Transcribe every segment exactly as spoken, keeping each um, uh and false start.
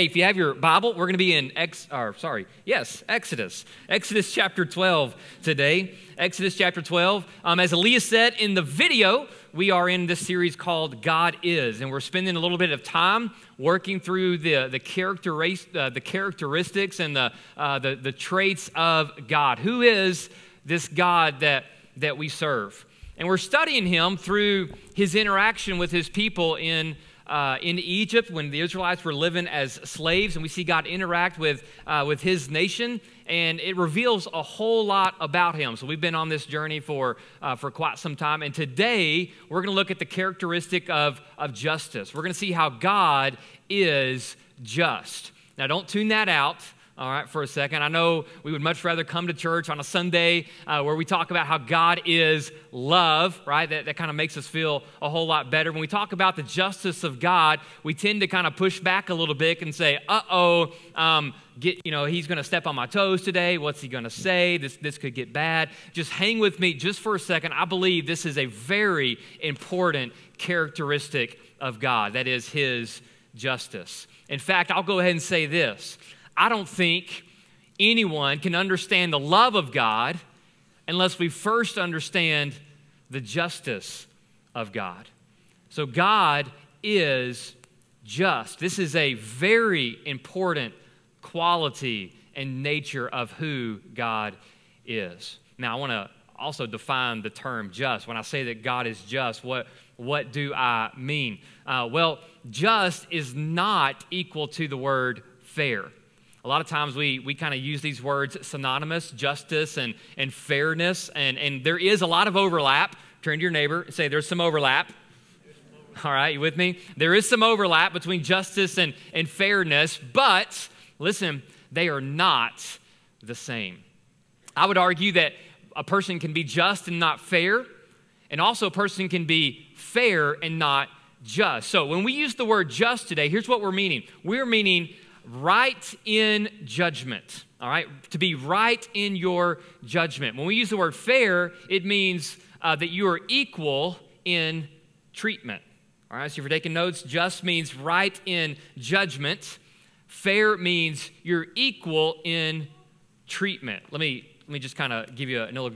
Hey, if you have your Bible, we're going to be in, Ex, or sorry, yes, Exodus. Exodus chapter twelve today. Exodus chapter twelve. Um, as Aaliyah said in the video, we are in this series called God Is, and we're spending a little bit of time working through the, the, character, uh, the characteristics and the, uh, the, the traits of God. Who is this God that, that we serve? And we're studying him through his interaction with his people in Uh, in Egypt, when the Israelites were living as slaves, and we see God interact with, uh, with his nation, and it reveals a whole lot about him. So we've been on this journey for, uh, for quite some time, and today we're going to look at the characteristic of, of justice. We're going to see how God is just. Now, don't tune that out. All right, for a second. I know we would much rather come to church on a Sunday uh, where we talk about how God is love, right? That, that kind of makes us feel a whole lot better. When we talk about the justice of God, we tend to kind of push back a little bit and say, uh-oh, um, get, you know, he's going to step on my toes today. What's he going to say? This, this could get bad. Just hang with me just for a second. I believe this is a very important characteristic of God. That is his justice. In fact, I'll go ahead and say this. I don't think anyone can understand the love of God unless we first understand the justice of God. So God is just. This is a very important quality and nature of who God is. Now, I want to also define the term just. When I say that God is just, what, what do I mean? Uh, well, just is not equal to the word fair. A lot of times we, we kind of use these words synonymous, justice and, and fairness, and, and there is a lot of overlap. Turn to your neighbor and say, there's some overlap. All right, you with me? There is some overlap between justice and, and fairness, but listen, they are not the same. I would argue that a person can be just and not fair, and also a person can be fair and not just. So when we use the word just today, here's what we're meaning. We're meaning right in judgment, all right? To be right in your judgment. When we use the word fair, it means uh, that you are equal in treatment, all right? So if you're taking notes, just means right in judgment. Fair means you're equal in treatment. Let me let me just kind of give you an, uh,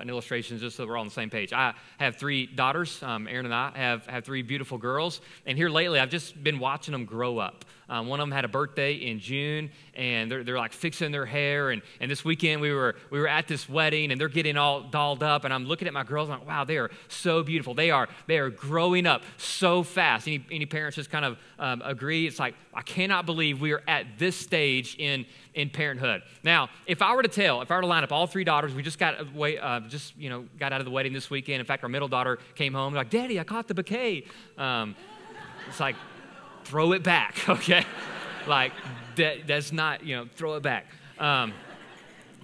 an illustration just so we're all on the same page. I have three daughters. Um, Erin and I have, have three beautiful girls. And here lately, I've just been watching them grow up. Um, one of them had a birthday in June, and they're, they're like fixing their hair. And, and this weekend, we were, we were at this wedding, and they're getting all dolled up. And I'm looking at my girls, and I'm like, wow, they are so beautiful. They are, they are growing up so fast. Any, any parents just kind of um, agree? It's like, I cannot believe we are at this stage in, in parenthood. Now, if I were to tell, if I were to line up all three daughters, we just got away, uh, just, you know, got out of the wedding this weekend. In fact, our middle daughter came home, like, Daddy, I caught the bouquet. Um, it's like, throw it back, okay? Like, that, that's not, you know, throw it back. Um,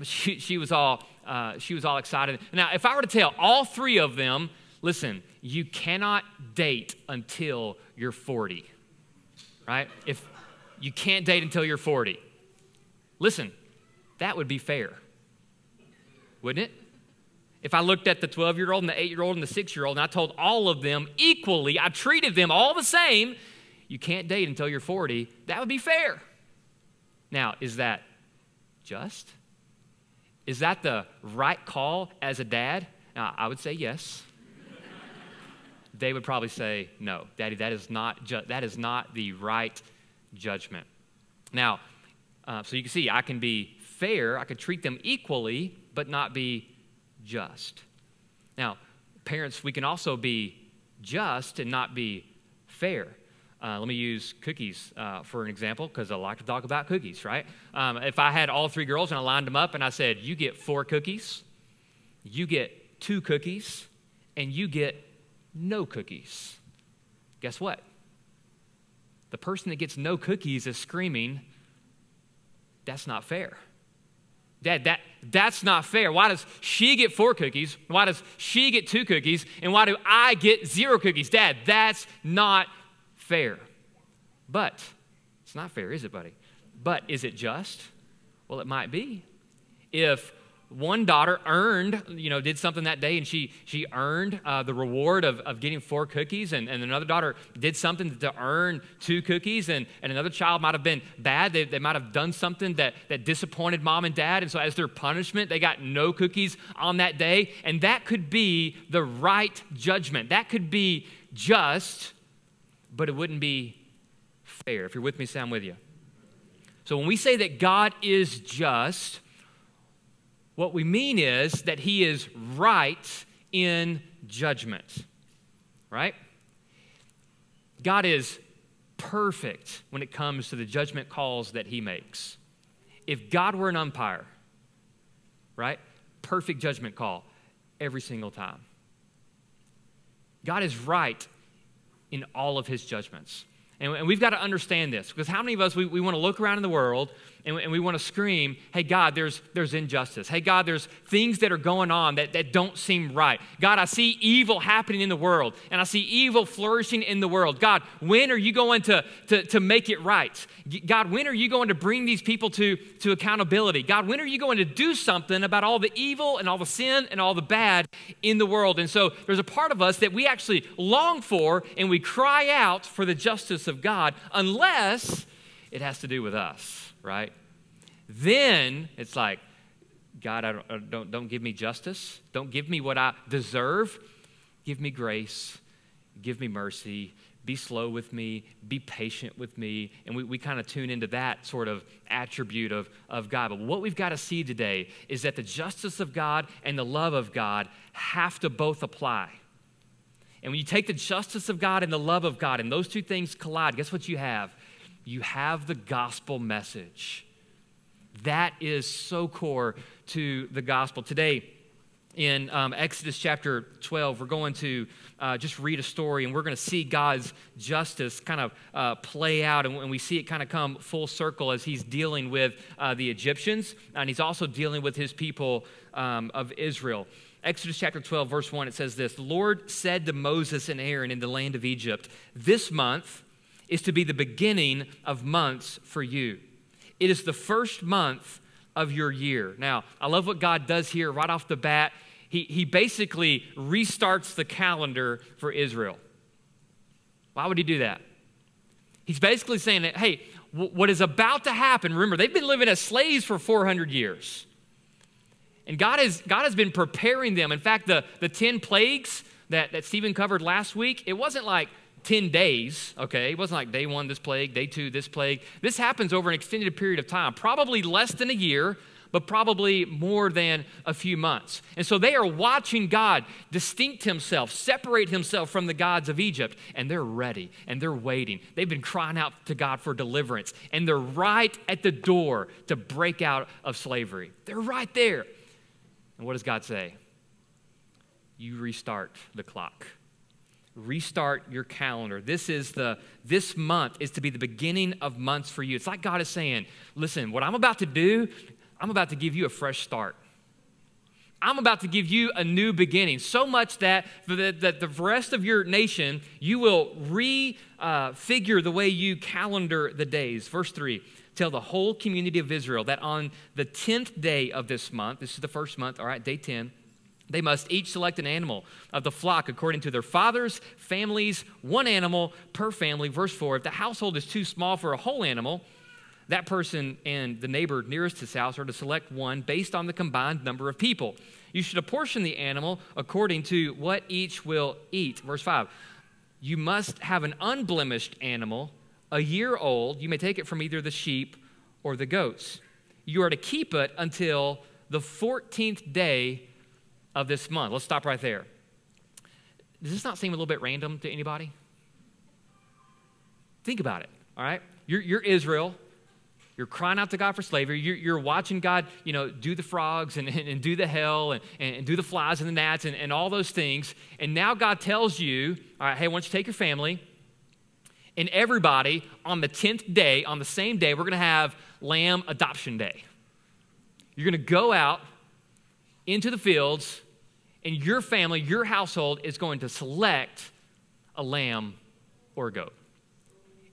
she, she, was all, uh, she was all excited. Now, if I were to tell all three of them, listen, you cannot date until you're forty, right? If you can't date until you're forty. Listen, that would be fair, wouldn't it? If I looked at the twelve-year-old and the eight-year-old and the six-year-old and I told all of them equally, I treated them all the same, you can't date until you're forty, that would be fair. Now, is that just? Is that the right call as a dad? Now, I would say yes. They would probably say, no, Daddy, that is not, ju that is not the right judgment. Now, uh, so you can see I can be fair, I could treat them equally, but not be just. Now, parents, we can also be just and not be fair. Uh, let me use cookies uh, for an example, because I like to talk about cookies, right? Um, if I had all three girls and I lined them up and I said, you get four cookies, you get two cookies, and you get no cookies. Guess what? The person that gets no cookies is screaming, that's not fair. Dad, that, that's not fair. Why does she get four cookies? Why does she get two cookies? And why do I get zero cookies? Dad, that's not fair. Fair. But it's not fair, is it, buddy? But is it just? Well, it might be. If One daughter earned, you know, did something that day, and she she earned uh, the reward of, of getting four cookies. And, and another daughter did something to earn two cookies. And, and another child might have been bad. They, they might have done something that, that disappointed mom and dad. And so as their punishment, they got no cookies on that day. And that could be the right judgment. That could be just, but it wouldn't be fair. If you're with me, say I'm with you. So when we say that God is just, what we mean is that he is right in judgment, right? God is perfect when it comes to the judgment calls that he makes. If God were an umpire, right? Perfect judgment call every single time. God is right in all of his judgments. And we've got to understand this, because how many of us, we, we want to look around in the world and we, and we want to scream, hey, God, there's, there's injustice. Hey, God, there's things that are going on that, that don't seem right. God, I see evil happening in the world, and I see evil flourishing in the world. God, when are you going to, to, to make it right? God, when are you going to bring these people to, to accountability? God, when are you going to do something about all the evil and all the sin and all the bad in the world? And so there's a part of us that we actually long for, and we cry out for the justice of God, unless it has to do with us, right? Then it's like, God, I don't, I don't, don't give me justice. Don't give me what I deserve. Give me grace. Give me mercy. Be slow with me. Be patient with me. And we, we kind of tune into that sort of attribute of, of God. But what we've got to see today is that the justice of God and the love of God have to both apply. And when you take the justice of God and the love of God and those two things collide, guess what you have? You have the gospel message. That is so core to the gospel. Today in um, Exodus chapter twelve, we're going to uh, just read a story, and we're going to see God's justice kind of uh, play out. And, and we see it kind of come full circle as he's dealing with uh, the Egyptians, and he's also dealing with his people um, of Israel. Exodus chapter twelve, verse one, it says this: "The Lord said to Moses and Aaron in the land of Egypt, this month is to be the beginning of months for you. It is the first month of your year." Now, I love what God does here right off the bat. He, he basically restarts the calendar for Israel. Why would he do that? He's basically saying that, hey, what is about to happen, remember, they've been living as slaves for four hundred years. And God has, God has been preparing them. In fact, the, the ten plagues that, that Stephen covered last week, it wasn't like ten days, okay? It wasn't like day one, this plague, day two, this plague. This happens over an extended period of time, probably less than a year, but probably more than a few months. And so they are watching God distinct himself, separate himself from the gods of Egypt, and they're ready, and they're waiting. They've been crying out to God for deliverance, and they're right at the door to break out of slavery. They're right there. And what does God say? You restart the clock. Restart your calendar. This is the, this month is to be the beginning of months for you. It's like God is saying, listen, what I'm about to do, I'm about to give you a fresh start. I'm about to give you a new beginning, so much that for the, that the rest of your nation, you will refigure uh, the way you calendar the days. Verse three, tell the whole community of Israel that on the tenth day of this month, this is the first month, all right, day ten, they must each select an animal of the flock according to their fathers' families, one animal per family. Verse four, if the household is too small for a whole animal, that person and the neighbor nearest his house are to select one based on the combined number of people. You should apportion the animal according to what each will eat. Verse five, you must have an unblemished animal, a year old. You may take it from either the sheep or the goats. You are to keep it until the fourteenth day of this month. Let's stop right there. Does this not seem a little bit random to anybody? Think about it, all right? You're, you're Israel. You're crying out to God for slavery. You're, you're watching God, you know, do the frogs and, and, and do the hell and, and do the flies and the gnats and, and all those things. And now God tells you, all right, hey, why don't you take your family and everybody on the tenth day, on the same day, we're going to have Lamb Adoption Day. You're going to go out into the fields, and your family, your household is going to select a lamb or a goat.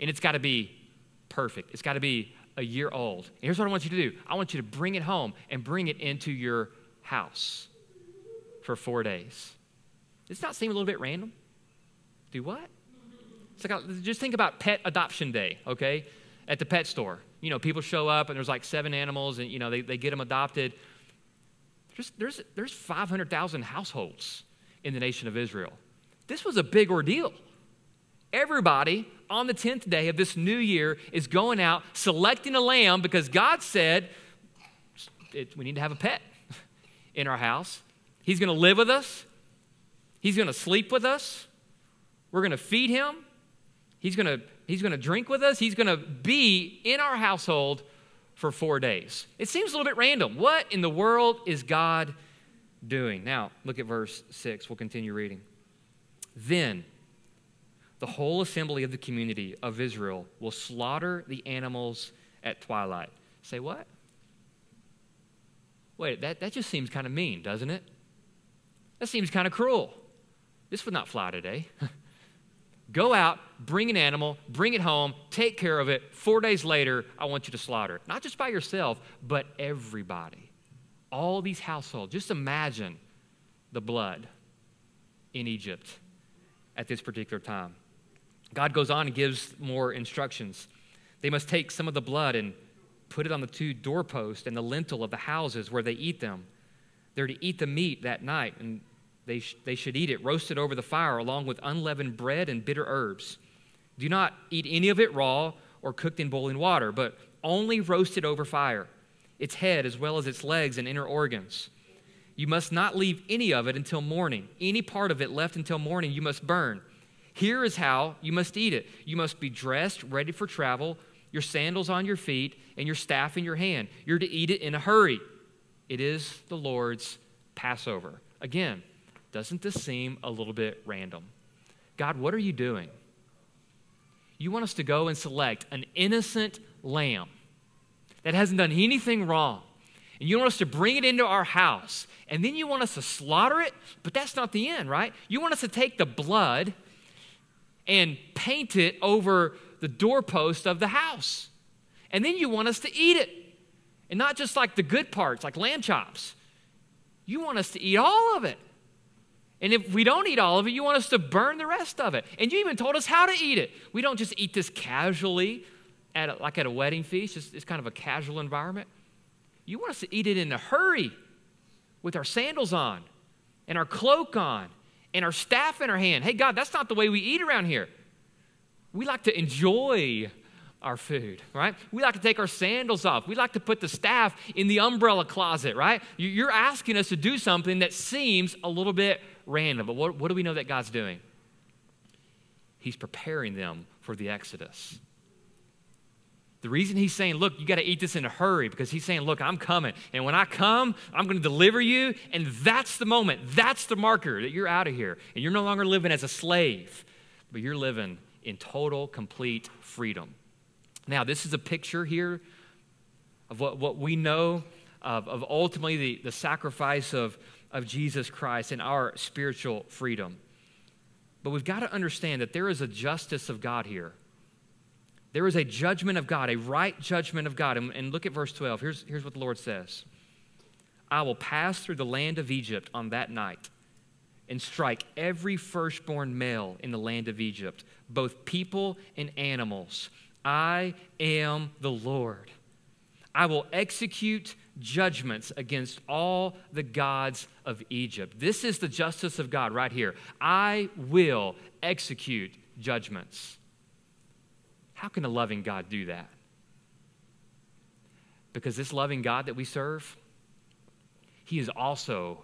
And it's got to be perfect. It's got to be a year old. And here's what I want you to do. I want you to bring it home and bring it into your house for four days. Does that seem a little bit random? Do what? It's like, just think about pet adoption day, okay, at the pet store. You know, people show up and there's like seven animals and, you know, they, they get them adopted. There's, there's, there's five hundred thousand households in the nation of Israel. This was a big ordeal. Everybody on the tenth day of this new year is going out, selecting a lamb because God said, it, we need to have a pet in our house. He's going to live with us. He's going to sleep with us. We're going to feed him. He's going to, he's going to drink with us. He's going to be in our household for four days. It seems a little bit random. What in the world is God doing? Now, look at verse six. We'll continue reading. Then the whole assembly of the community of Israel will slaughter the animals at twilight. Say what? Wait, that, that just seems kind of mean, doesn't it? That seems kind of cruel. This would not fly today. Go out, bring an animal, bring it home, take care of it. Four days later, I want you to slaughter. Not just by yourself, but everybody. All these households. Just imagine the blood in Egypt at this particular time. God goes on and gives more instructions. They must take some of the blood and put it on the two doorposts and the lintel of the houses where they eat them. They're to eat the meat that night, and They, sh they should eat it roasted over the fire along with unleavened bread and bitter herbs. Do not eat any of it raw or cooked in boiling water, but only roasted over fire, its head as well as its legs and inner organs. You must not leave any of it until morning. Any part of it left until morning you must burn. Here is how you must eat it. You must be dressed, ready for travel, your sandals on your feet, and your staff in your hand. You're to eat it in a hurry. It is the Lord's Passover. Again, doesn't this seem a little bit random? God, what are you doing? You want us to go and select an innocent lamb that hasn't done anything wrong, and you want us to bring it into our house, and then you want us to slaughter it? But that's not the end, right? You want us to take the blood and paint it over the doorpost of the house, and then you want us to eat it, and not just like the good parts, like lamb chops. You want us to eat all of it. And if we don't eat all of it, you want us to burn the rest of it. And you even told us how to eat it. We don't just eat this casually, at a, like at a wedding feast. It's, it's kind of a casual environment. You want us to eat it in a hurry with our sandals on and our cloak on and our staff in our hand. Hey, God, that's not the way we eat around here. We like to enjoy our food, right? We like to take our sandals off. We like to put the staff in the umbrella closet, right? You're asking us to do something that seems a little bit random, but what, what do we know that God's doing? He's preparing them for the Exodus. The reason he's saying, look, you got to eat this in a hurry, because he's saying, look, I'm coming. And when I come, I'm going to deliver you. And that's the moment. That's the marker that you're out of here. And you're no longer living as a slave, but you're living in total, complete freedom. Now, this is a picture here of what, what we know of, of ultimately the, the sacrifice of, of Jesus Christ and our spiritual freedom. But we've got to understand that there is a justice of God here. There is a judgment of God, a right judgment of God. And, and look at verse twelve. Here's, here's what the Lord says. I will pass through the land of Egypt on that night and strike every firstborn male in the land of Egypt, both people and animals. I am the Lord. I will execute judgments against all the gods of Egypt. This is the justice of God right here. I will execute judgments. How can a loving God do that? Because this loving God that we serve, he is also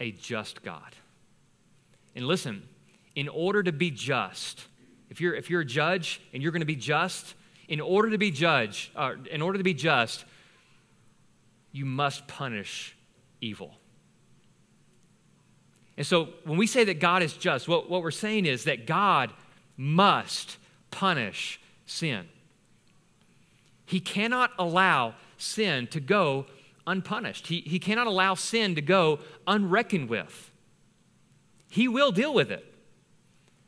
a just God. And listen, in order to be just, If you're, if you're a judge and you're going to be just, in order to be judge, uh, in order to be just, you must punish evil. And so when we say that God is just, what, what we're saying is that God must punish sin. He cannot allow sin to go unpunished. He, he cannot allow sin to go unreckoned with. He will deal with it.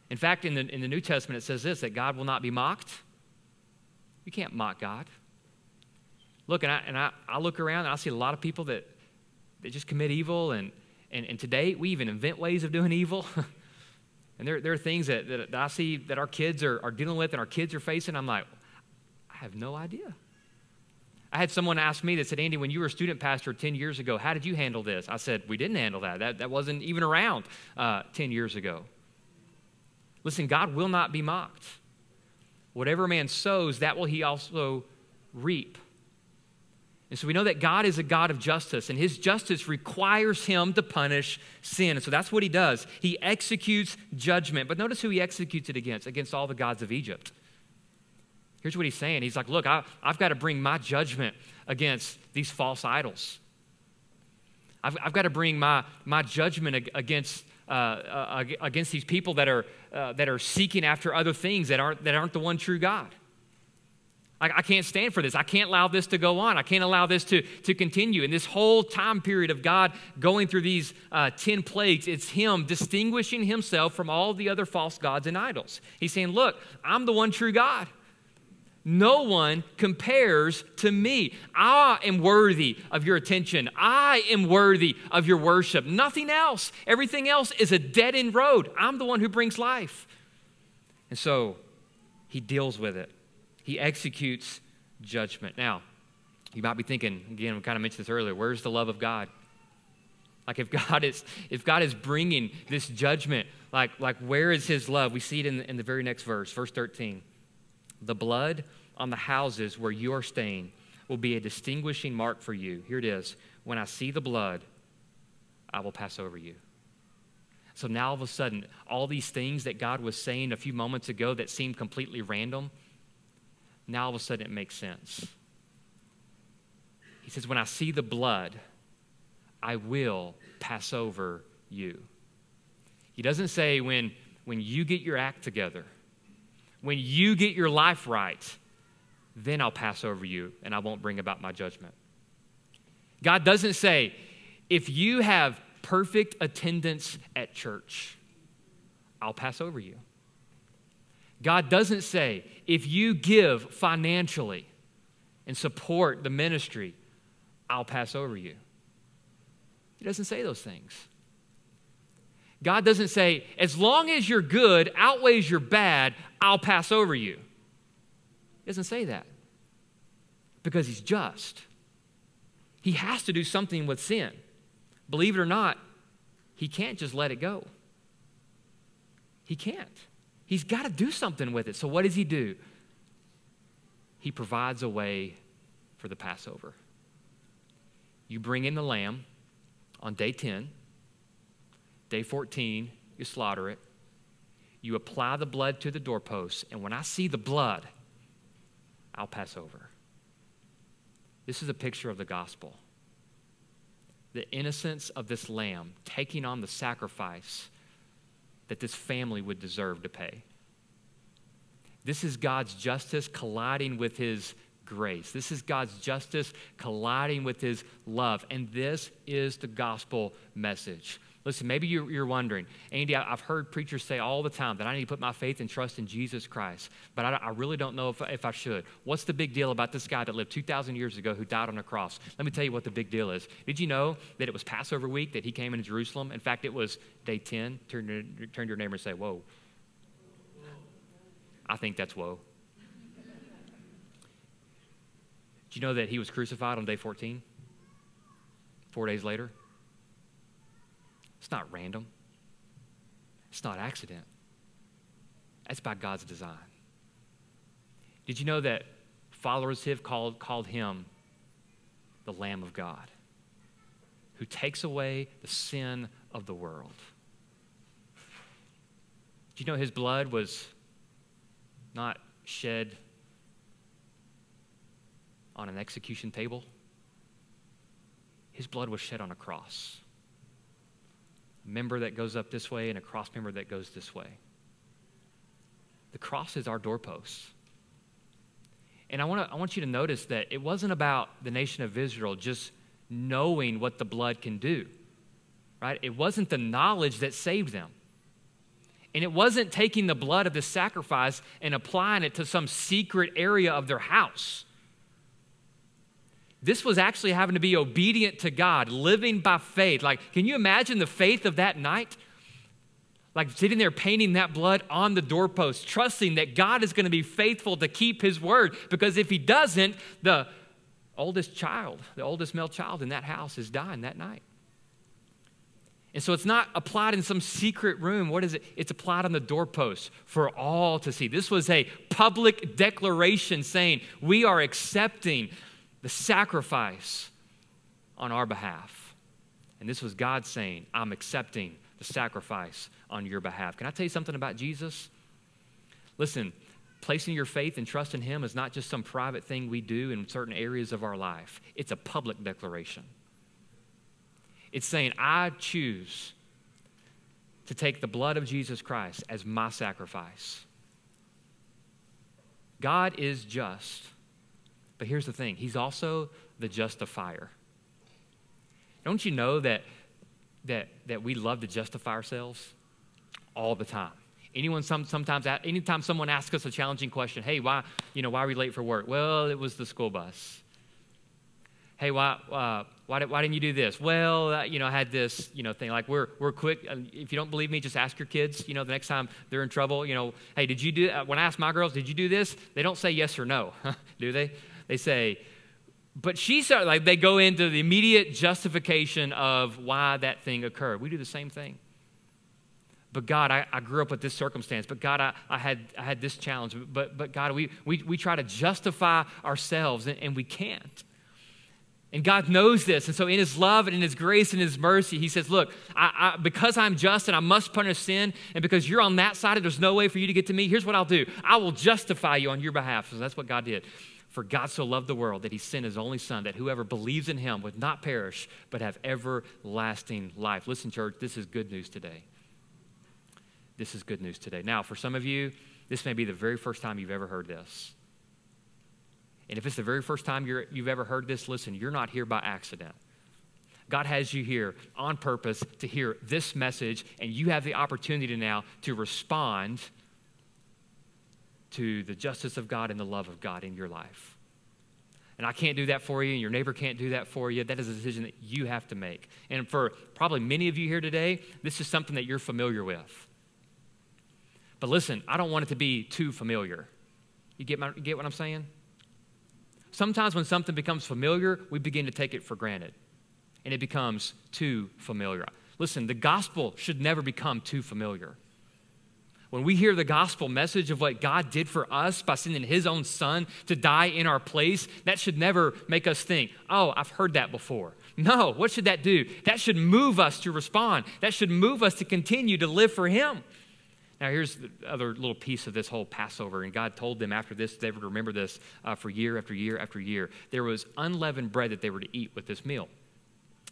In fact, in the, in the New Testament, it says this, that God will not be mocked. You can't mock God. Look, and I, and I, I look around and I see a lot of people that they just commit evil, and and, and today we even invent ways of doing evil. And there, there are things that, that, that I see that our kids are, are dealing with and our kids are facing. I'm like, I have no idea. I had someone ask me that said, Andy, when you were a student pastor ten years ago, how did you handle this? I said, we didn't handle that. That, that wasn't even around uh, ten years ago. Listen, God will not be mocked. Whatever man sows, that will he also reap. And so we know that God is a God of justice, and his justice requires him to punish sin. And so that's what he does. He executes judgment. But notice who he executes it against, against all the gods of Egypt. Here's what he's saying. He's like, look, I, I've got to bring my judgment against these false idols. I've, I've got to bring my, my judgment against, uh, uh, against these people that are, uh, that are seeking after other things that aren't, that aren't the one true God. I, I can't stand for this. I can't allow this to go on. I can't allow this to, to continue. And this whole time period of God going through these uh, ten plagues, it's him distinguishing himself from all the other false gods and idols. He's saying, look, I'm the one true God. No one compares to me. I am worthy of your attention. I am worthy of your worship. Nothing else. Everything else is a dead-end road. I'm the one who brings life. And so he deals with it. He executes judgment. Now, you might be thinking, again, we kind of mentioned this earlier, where's the love of God? Like if God is, if God is bringing this judgment, like, like where is his love? We see it in the, in the very next verse, verse thirteen. The blood on the houses where you are staying will be a distinguishing mark for you. Here it is. When I see the blood, I will pass over you. So now all of a sudden, all these things that God was saying a few moments ago that seemed completely random, now all of a sudden it makes sense. He says, when I see the blood, I will pass over you. He doesn't say when, when you get your act together, when you get your life right, then I'll pass over you and I won't bring about my judgment. God doesn't say, if you have perfect attendance at church, I'll pass over you. God doesn't say, if you give financially and support the ministry, I'll pass over you. He doesn't say those things. God doesn't say, as long as your good outweighs your bad, I'll pass over you. He doesn't say that because he's just. He has to do something with sin. Believe it or not, he can't just let it go. He can't. He's got to do something with it. So what does he do? He provides a way for the Passover. You bring in the lamb on day ten. Day fourteen, you slaughter it. You apply the blood to the doorposts, and when I see the blood, I'll pass over. This is a picture of the gospel. The innocence of this lamb taking on the sacrifice that this family would deserve to pay. This is God's justice colliding with his grace. This is God's justice colliding with his love, and this is the gospel message. Listen, maybe you're, you're wondering, Andy, I've heard preachers say all the time that I need to put my faith and trust in Jesus Christ, but I, I really don't know if, if I should. What's the big deal about this guy that lived two thousand years ago who died on a cross? Let me tell you what the big deal is. Did you know that it was Passover week that he came into Jerusalem? In fact, it was day ten. Turn to, turn to your neighbor and say, whoa. I think that's whoa. Do you know that he was crucified on day fourteen, four days later? It's not random. It's not accident. That's by God's design. Did you know that followers of him called, called him the Lamb of God, who takes away the sin of the world? Do you know his blood was not shed on an execution table? His blood was shed on a cross. Member that goes up this way and a cross member that goes this way. The cross is our doorposts. And I want to, I want you to notice that it wasn't about the nation of Israel just knowing what the blood can do, right? It wasn't the knowledge that saved them. And it wasn't taking the blood of the sacrifice and applying it to some secret area of their house. This was actually having to be obedient to God, living by faith. Like, can you imagine the faith of that night? Like sitting there painting that blood on the doorpost, trusting that God is going to be faithful to keep his word. Because if he doesn't, the oldest child, the oldest male child in that house is dying that night. And so it's not applied in some secret room. What is it? It's applied on the doorpost for all to see. This was a public declaration saying, we are accepting the sacrifice on our behalf. And this was God saying, I'm accepting the sacrifice on your behalf. Can I tell you something about Jesus? Listen, placing your faith and trust in him is not just some private thing we do in certain areas of our life. It's a public declaration. It's saying, I choose to take the blood of Jesus Christ as my sacrifice. God is just, but here's the thing. He's also the justifier. Don't you know that, that, that we love to justify ourselves all the time? Anyone, some, sometimes, anytime someone asks us a challenging question, hey, why, you know, why are we late for work? Well, it was the school bus. Hey, why, uh, why, did, why didn't you do this? Well, uh, you know, I had this, you know, thing. Like, we're, we're quick. If you don't believe me, just ask your kids, you know, the next time they're in trouble, you know, hey, did you do, uh, when I ask my girls, did you do this? They don't say yes or no, do they? They say, but she said, like, they go into the immediate justification of why that thing occurred. We do the same thing. But God, I, I grew up with this circumstance. But God, I, I, had, I had this challenge. But, but God, we, we, we try to justify ourselves, and, and we can't. And God knows this. And so in his love and in his grace and his mercy, he says, look, I, I, because I'm just and I must punish sin, and because you're on that side and there's no way for you to get to me, here's what I'll do. I will justify you on your behalf. So that's what God did. For God so loved the world that he sent his only son, that whoever believes in him would not perish, but have everlasting life. Listen, church, this is good news today. This is good news today. Now, for some of you, this may be the very first time you've ever heard this. And if it's the very first time you're, you've ever heard this, listen, you're not here by accident. God has you here on purpose to hear this message, and you have the opportunity now to respond to the justice of God and the love of God in your life. And I can't do that for you, and your neighbor can't do that for you. That is a decision that you have to make. And for probably many of you here today, this is something that you're familiar with. But listen, I don't want it to be too familiar. You get, my, you get what I'm saying? Sometimes when something becomes familiar, we begin to take it for granted, and it becomes too familiar. Listen, the gospel should never become too familiar. When we hear the gospel message of what God did for us by sending his own son to die in our place, that should never make us think, oh, I've heard that before. No, what should that do? That should move us to respond. That should move us to continue to live for him. Now, here's the other little piece of this whole Passover. And God told them after this, they would remember this uh, for year after year after year. There was unleavened bread that they were to eat with this meal.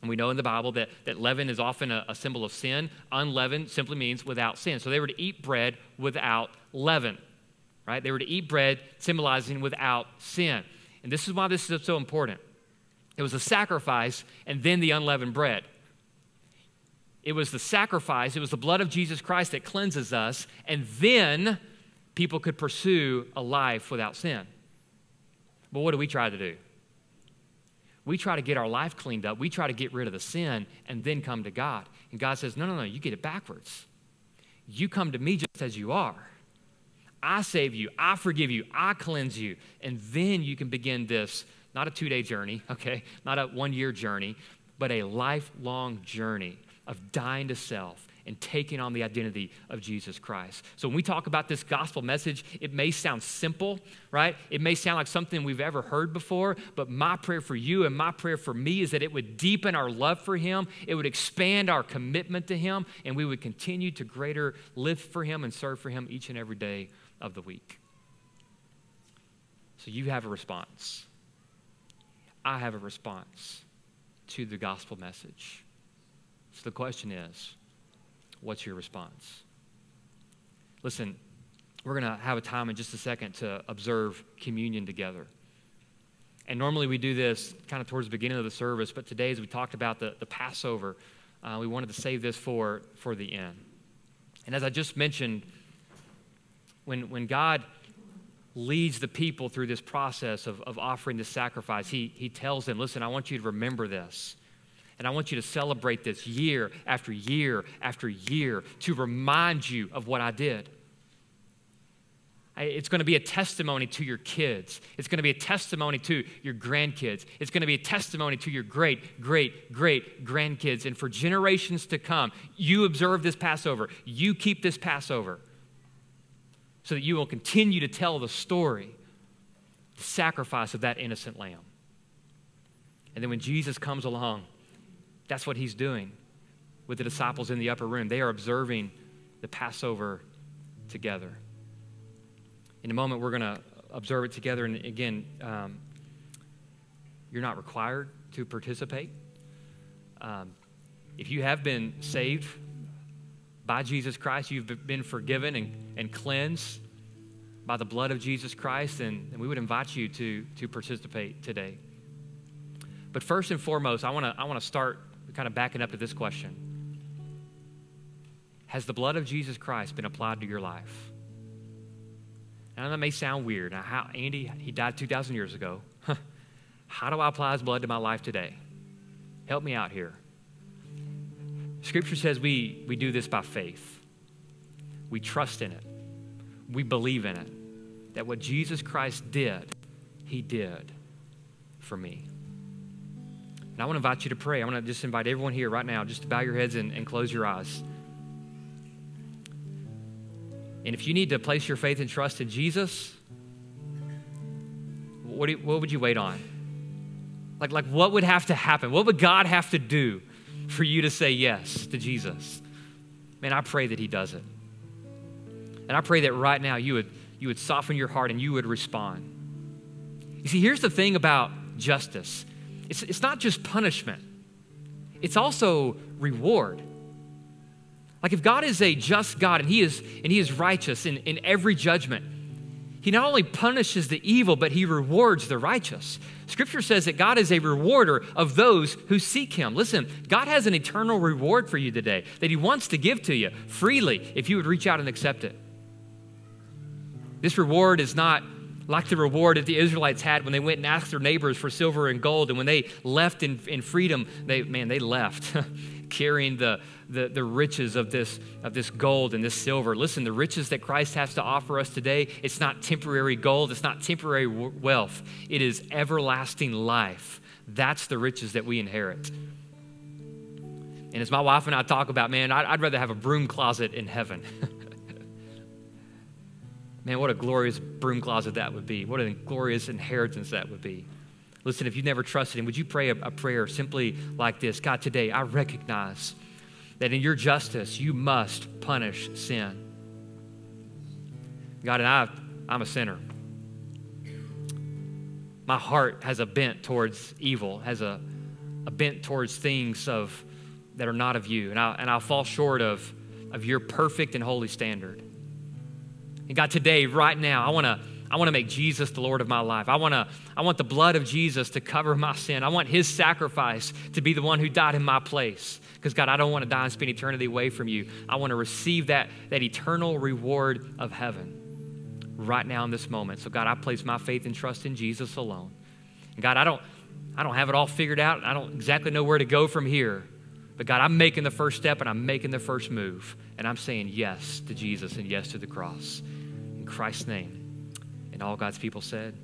And we know in the Bible that, that leaven is often a, a symbol of sin. Unleavened simply means without sin. So they were to eat bread without leaven, right? They were to eat bread symbolizing without sin. And this is why this is so important. It was a sacrifice and then the unleavened bread. It was the sacrifice, it was the blood of Jesus Christ that cleanses us, and then people could pursue a life without sin. But what do we try to do? We try to get our life cleaned up. We try to get rid of the sin and then come to God. And God says, no, no, no, you get it backwards. You come to me just as you are. I save you. I forgive you. I cleanse you. And then you can begin this, not a two-day journey, okay, not a one-year journey, but a lifelong journey of dying to self and taking on the identity of Jesus Christ. So when we talk about this gospel message, it may sound simple, right? It may sound like something we've ever heard before, but my prayer for you and my prayer for me is that it would deepen our love for him, it would expand our commitment to him, and we would continue to greater live for him and serve for him each and every day of the week. So you have a response. I have a response to the gospel message. So the question is, what's your response? Listen, we're going to have a time in just a second to observe communion together. And normally we do this kind of towards the beginning of the service, but today as we talked about the, the Passover, uh, we wanted to save this for, for the end. And as I just mentioned, when, when God leads the people through this process of, of offering this sacrifice, he, he tells them, listen, I want you to remember this. And I want you to celebrate this year after year after year to remind you of what I did. It's going to be a testimony to your kids. It's going to be a testimony to your grandkids. It's going to be a testimony to your great, great, great grandkids. And for generations to come, you observe this Passover. You keep this Passover so that you will continue to tell the story, the sacrifice of that innocent lamb. And then when Jesus comes along, that's what he's doing with the disciples in the upper room. They are observing the Passover together. In a moment, we're going to observe it together. And again, um, you're not required to participate. Um, if you have been saved by Jesus Christ, you've been forgiven and, and cleansed by the blood of Jesus Christ, and, and we would invite you to, to participate today. But first and foremost, I want to I want to start kind of backing up to this question. Has the blood of Jesus Christ been applied to your life? And that may sound weird. Now, how, Andy, he died two thousand years ago. How do I apply his blood to my life today? Help me out here. Scripture says we, we do this by faith. We trust in it. We believe in it. That what Jesus Christ did, he did for me. And I want to invite you to pray. I want to just invite everyone here right now just to bow your heads and, and close your eyes. And if you need to place your faith and trust in Jesus, what, do you, what would you wait on? Like, like what would have to happen? What would God have to do for you to say yes to Jesus? Man, I pray that he does it. And I pray that right now you would, you would soften your heart and you would respond. You see, here's the thing about justice. It's, it's not just punishment. It's also reward. Like if God is a just God and he is, and he is righteous in, in every judgment, he not only punishes the evil, but he rewards the righteous. Scripture says that God is a rewarder of those who seek him. Listen, God has an eternal reward for you today that he wants to give to you freely if you would reach out and accept it. This reward is not like the reward that the Israelites had when they went and asked their neighbors for silver and gold. And when they left in, in freedom, they, man, they left carrying the, the, the riches of this, of this gold and this silver. Listen, the riches that Christ has to offer us today, it's not temporary gold. It's not temporary wealth. It is everlasting life. That's the riches that we inherit. And as my wife and I talk about, man, I'd, I'd rather have a broom closet in heaven. Man, what a glorious broom closet that would be. What a glorious inheritance that would be. Listen, if you've never trusted him, would you pray a, a prayer simply like this? God, today I recognize that in your justice, you must punish sin. God, and I, I'm a sinner. My heart has a bent towards evil, has a, a bent towards things of, that are not of you. And I, and I fall short of, of your perfect and holy standard. And God, today, right now, I want to I want to make Jesus the Lord of my life. I want to I want the blood of Jesus to cover my sin. I want his sacrifice to be the one who died in my place. Because God, I don't want to die and spend eternity away from you. I want to receive that, that eternal reward of heaven right now in this moment. So God, I place my faith and trust in Jesus alone. And God, I don't I don't have it all figured out. I don't exactly know where to go from here. But God, I'm making the first step and I'm making the first move. And I'm saying yes to Jesus and yes to the cross. In Christ's name, and all God's people said.